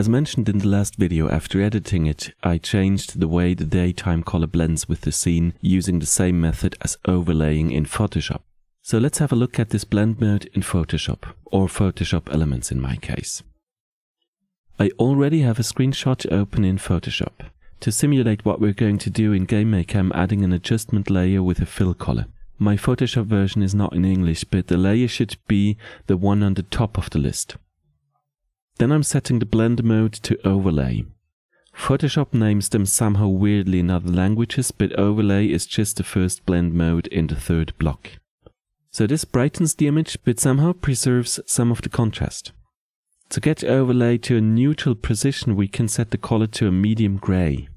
As mentioned in the last video, after editing it, I changed the way the daytime color blends with the scene using the same method as overlaying in Photoshop. So let's have a look at this blend mode in Photoshop, or Photoshop Elements in my case. I already have a screenshot open in Photoshop. To simulate what we're going to do in GameMaker, I'm adding an adjustment layer with a fill color. My Photoshop version is not in English, but the layer should be the one on the top of the list. Then I'm setting the blend mode to overlay. Photoshop names them somehow weirdly in other languages, but overlay is just the first blend mode in the third block. So this brightens the image, but somehow preserves some of the contrast. To get overlay to a neutral position, we can set the color to a medium gray.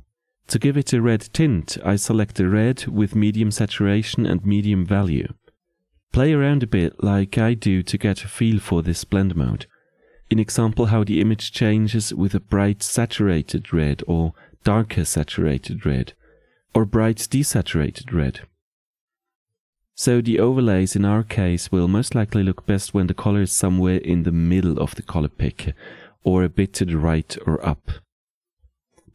To give it a red tint, I select the red with medium saturation and medium value. Play around a bit like I do to get a feel for this blend mode. In example, how the image changes with a bright saturated red or darker saturated red or bright desaturated red. So the overlays in our case will most likely look best when the color is somewhere in the middle of the color picker or a bit to the right or up.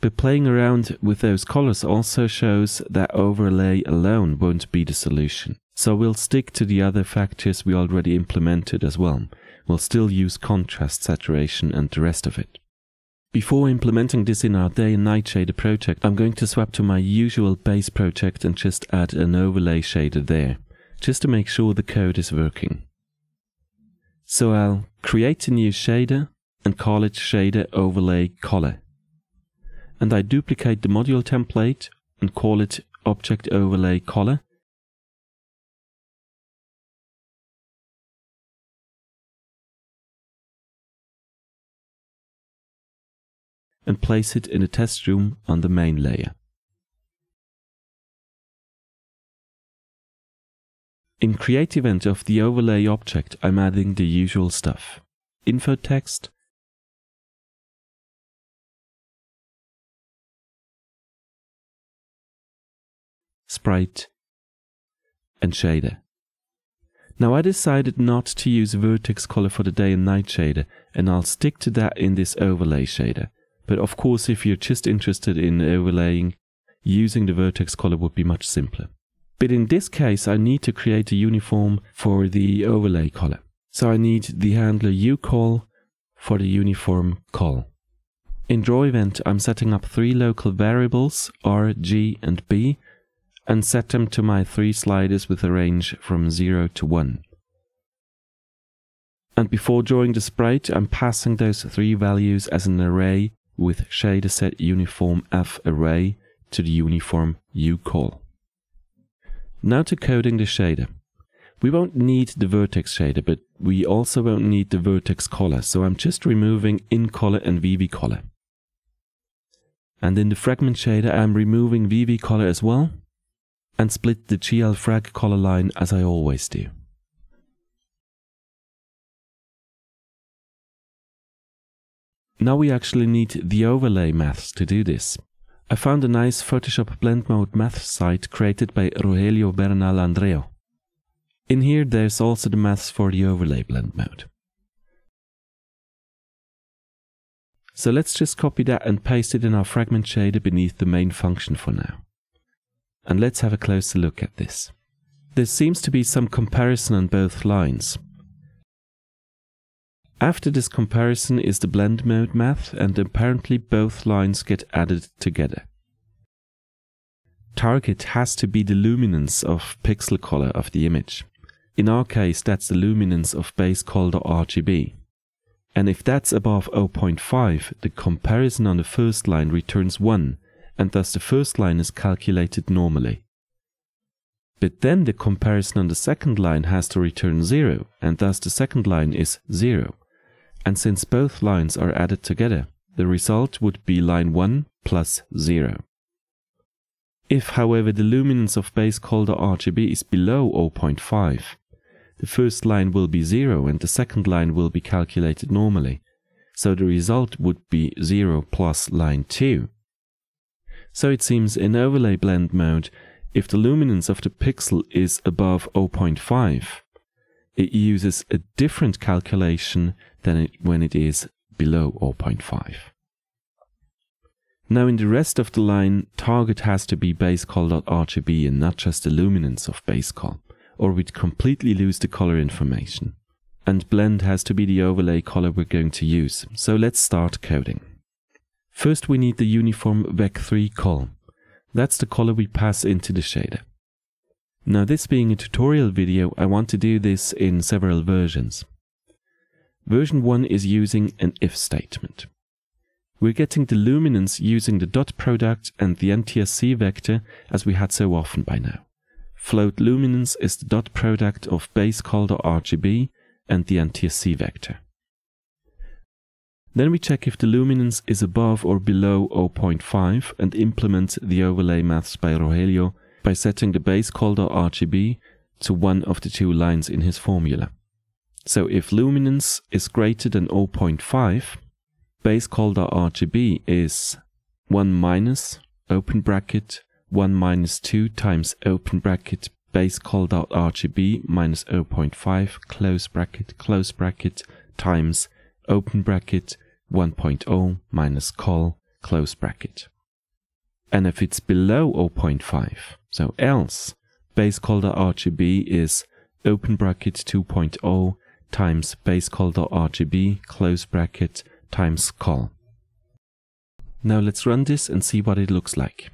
But playing around with those colors also shows that overlay alone won't be the solution. So we'll stick to the other factors we already implemented as well. We'll still use contrast, saturation and the rest of it. Before implementing this in our day and night shader project, I'm going to swap to my usual base project and just add an overlay shader there, just to make sure the code is working. So I'll create a new shader and call it shader overlay color. And I duplicate the module template and call it object overlay color. And place it in a test room on the main layer. In create event of the overlay object, I'm adding the usual stuff. Info text, sprite and shader. Now I decided not to use vertex color for the day and night shader, and I'll stick to that in this overlay shader. But of course, if you're just interested in overlaying, using the vertex color would be much simpler. But in this case, I need to create a uniform for the overlay color. So I need the handler uCall for the uniform call. In draw event, I'm setting up three local variables, R, G and B, and set them to my three sliders with a range from 0 to 1. And before drawing the sprite, I'm passing those three values as an array with shaderset uniform f array to the uniform u call. Now to coding the shader. We won't need the vertex shader, but we also won't need the vertex color, so I'm just removing in color and VV color. And in the fragment shader I'm removing VV color as well and split the GL frag color line as I always do. Now we actually need the overlay maths to do this. I found a nice Photoshop blend mode maths site created by Rogelio Bernal Andreo. In here there's also the maths for the overlay blend mode. So let's just copy that and paste it in our fragment shader beneath the main function for now. And let's have a closer look at this. There seems to be some comparison on both lines. After this comparison is the blend mode math, and apparently both lines get added together. Target has to be the luminance of pixel color of the image. In our case, that's the luminance of base color RGB. And if that's above 0.5, the comparison on the first line returns 1, and thus the first line is calculated normally. But then the comparison on the second line has to return 0, and thus the second line is 0. And since both lines are added together, the result would be line 1 plus 0. If, however, the luminance of base color RGB is below 0.5, the first line will be 0 and the second line will be calculated normally. So the result would be 0 plus line 2. So it seems in overlay blend mode, if the luminance of the pixel is above 0.5, it uses a different calculation than when it is below 0.5. Now in the rest of the line, target has to be basecolor.rgb and not just the luminance of basecolor, or we'd completely lose the color information. And blend has to be the overlay color we're going to use, so let's start coding. First we need the uniform vec3 color. That's the color we pass into the shader. Now this being a tutorial video, I want to do this in several versions. Version 1 is using an if statement. We're getting the luminance using the dot product and the NTSC vector as we had so often by now. Float luminance is the dot product of basecolor.rgb and the NTSC vector. Then we check if the luminance is above or below 0.5 and implement the overlay maths by Rogelio by setting the basecolor.rgb to one of the two lines in his formula. So if luminance is greater than 0.5, basecolor.rgb is 1 minus, open bracket, 1 minus 2 times open bracket, basecolor.rgb minus 0.5, close bracket, times open bracket, 1.0 minus col, close bracket. And if it's below 0.5, so else, basecolor.rgb is open bracket 2.0 times basecolor.rgb, close bracket, times col. Now let's run this and see what it looks like.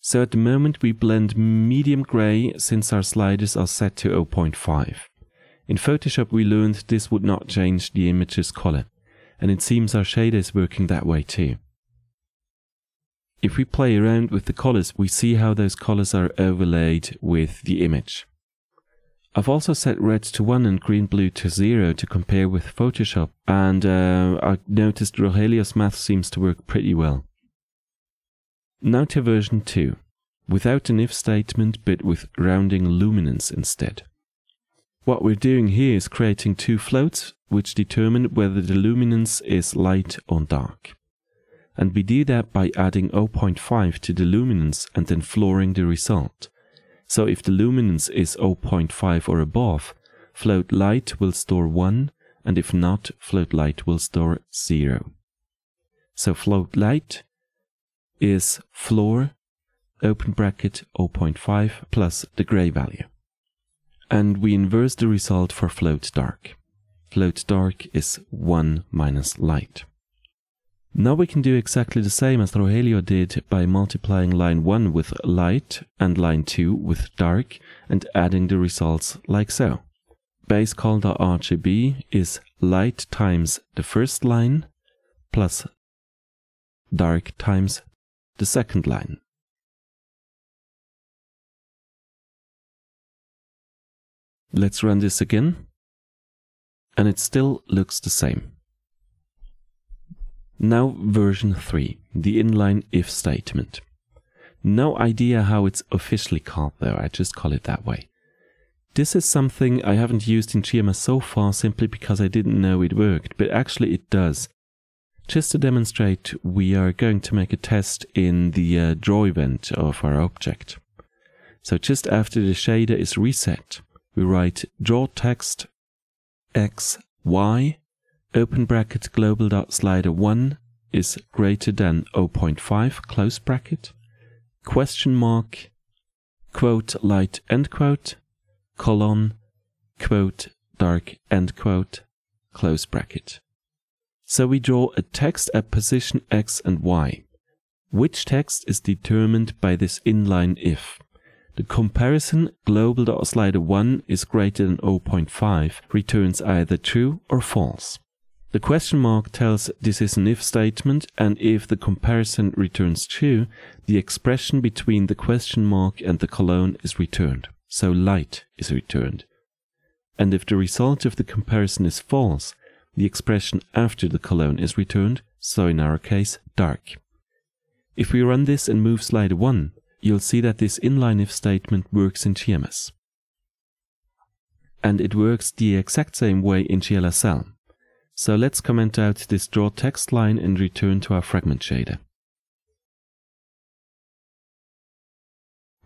So at the moment we blend medium grey since our sliders are set to 0.5. In Photoshop we learned this would not change the image's color, and it seems our shader is working that way too. If we play around with the colors, we see how those colors are overlaid with the image. I've also set red to 1 and green-blue to 0 to compare with Photoshop, and I noticed Rogelio's math seems to work pretty well. Now to version 2, without an if statement but with rounding luminance instead. What we're doing here is creating two floats which determine whether the luminance is light or dark. And we do that by adding 0.5 to the luminance and then flooring the result. So if the luminance is 0.5 or above, float light will store 1, and if not, float light will store 0. So float light is floor, open bracket 0.5 plus the grey value. And we inverse the result for float dark. Float dark is 1 minus light. Now we can do exactly the same as Rogelio did by multiplying line 1 with light and line 2 with dark and adding the results like so. Basecolor.rgb is light times the first line plus dark times the second line. Let's run this again, and it still looks the same. Now version 3, the inline if statement. No idea how it's officially called though, I just call it that way. This is something I haven't used in GMS so far simply because I didn't know it worked, but actually it does. Just to demonstrate, we are going to make a test in the draw event of our object. So just after the shader is reset, we write draw text x, y, open bracket global.slider1 is greater than 0.5, close bracket, question mark, quote light, end quote, colon, quote dark, end quote, close bracket. So we draw a text at position x and y, which text is determined by this inline if. The comparison global.slider1 is greater than 0.5 returns either true or false. The question mark tells this is an if statement, and if the comparison returns true, the expression between the question mark and the colon is returned, so light is returned. And if the result of the comparison is false, the expression after the colon is returned, so in our case dark. If we run this and move slider 1, you'll see that this inline if statement works in GMS. And it works the exact same way in GLSL. So let's comment out this draw text line and return to our fragment shader.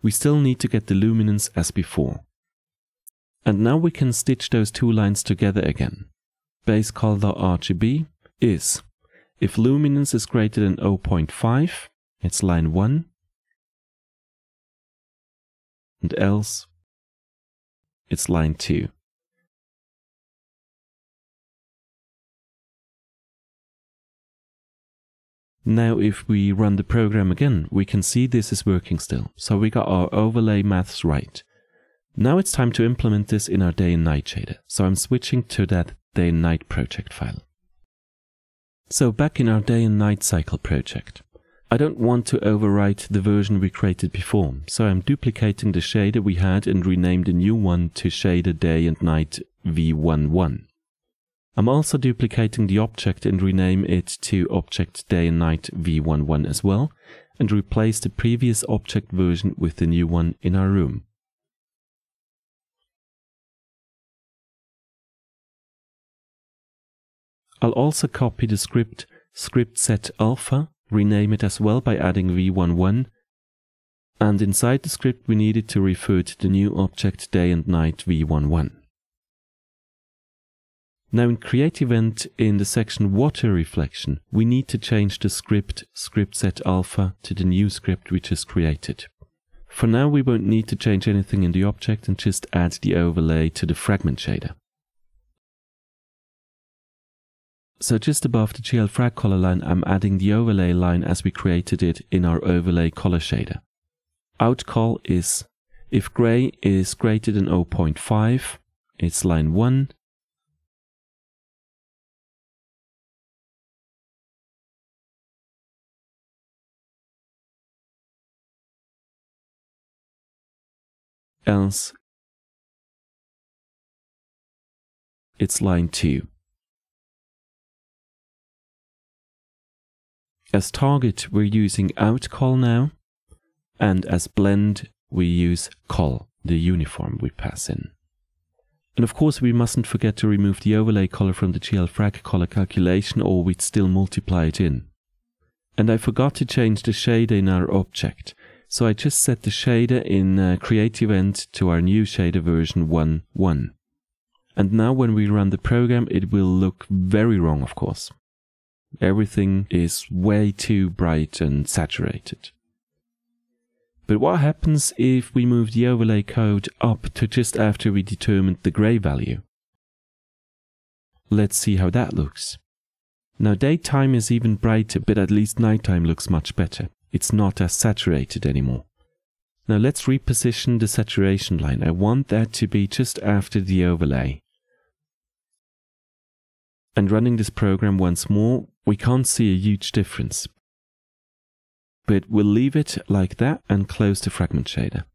We still need to get the luminance as before. And now we can stitch those two lines together again. Basecolor.rgb is If luminance is greater than 0.5, it's line 1, and else it's line 2. Now if we run the program again, we can see this is working still, so we got our overlay maths right. Now it's time to implement this in our day and night shader, so I'm switching to that day and night project file. So back in our day and night cycle project. I don't want to overwrite the version we created before, so I'm duplicating the shader we had and renamed a new one to shader day and night v11. I'm also duplicating the object and rename it to object day and night v11 as well, and replace the previous object version with the new one in our room. I'll also copy the script set alpha, rename it as well by adding v11, and inside the script we needed to refer to the new object day and night v11. Now in create event, in the section water reflection, we need to change the script set alpha to the new script we just created. For now we won't need to change anything in the object and just add the overlay to the fragment shader. So just above the GL frag color line I'm adding the overlay line as we created it in our overlay color shader. Out call is if gray is greater than 0.5, it's line 1. Else it's line 2. As target we're using out col now, and as blend we use col, the uniform we pass in. And of course we mustn't forget to remove the overlay color from the GL frag color calculation, or we'd still multiply it in. And I forgot to change the shader in our object. So I just set the shader in create event to our new shader version 1.1. And now when we run the program it will look very wrong, of course. Everything is way too bright and saturated. But what happens if we move the overlay code up to just after we determined the gray value? Let's see how that looks. Now daytime is even brighter, but at least nighttime looks much better. It's not as saturated anymore. Now let's reposition the saturation line. I want that to be just after the overlay. And running this program once more, we can't see a huge difference. But we'll leave it like that and close the fragment shader.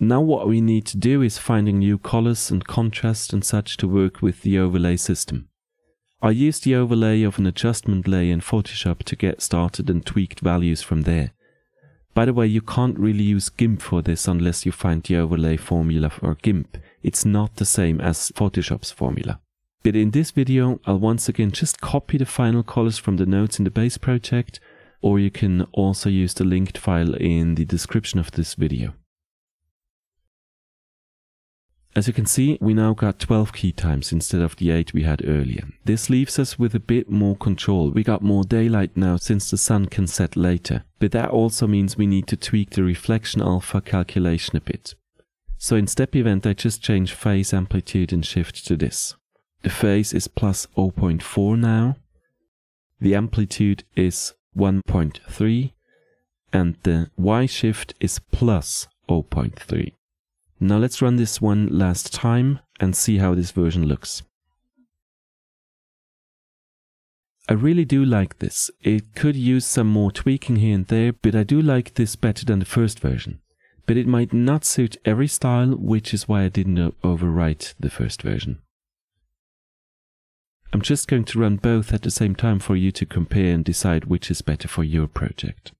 Now what we need to do is finding new colors and contrast and such to work with the overlay system. I used the overlay of an adjustment layer in Photoshop to get started and tweaked values from there. By the way, you can't really use GIMP for this unless you find the overlay formula for GIMP. It's not the same as Photoshop's formula. But in this video, I'll once again just copy the final colors from the nodes in the base project, or you can also use the linked file in the description of this video. As you can see, we now got 12 key times instead of the 8 we had earlier. This leaves us with a bit more control. We got more daylight now since the sun can set later. But that also means we need to tweak the reflection alpha calculation a bit. So in step event I just change phase, amplitude and shift to this. The phase is plus 0.4 now. The amplitude is 1.3. And the Y shift is plus 0.3. Now let's run this one last time and see how this version looks. I really do like this. It could use some more tweaking here and there, but I do like this better than the first version. But it might not suit every style, which is why I didn't overwrite the first version. I'm just going to run both at the same time for you to compare and decide which is better for your project.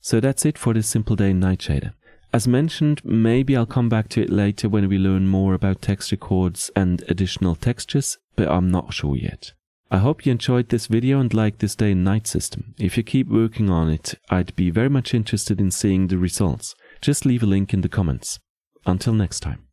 So that's it for this simple day and night shader. As mentioned, maybe I'll come back to it later when we learn more about texture chords and additional textures, but I'm not sure yet. I hope you enjoyed this video and liked this day and night system. If you keep working on it, I'd be very much interested in seeing the results. Just leave a link in the comments. Until next time.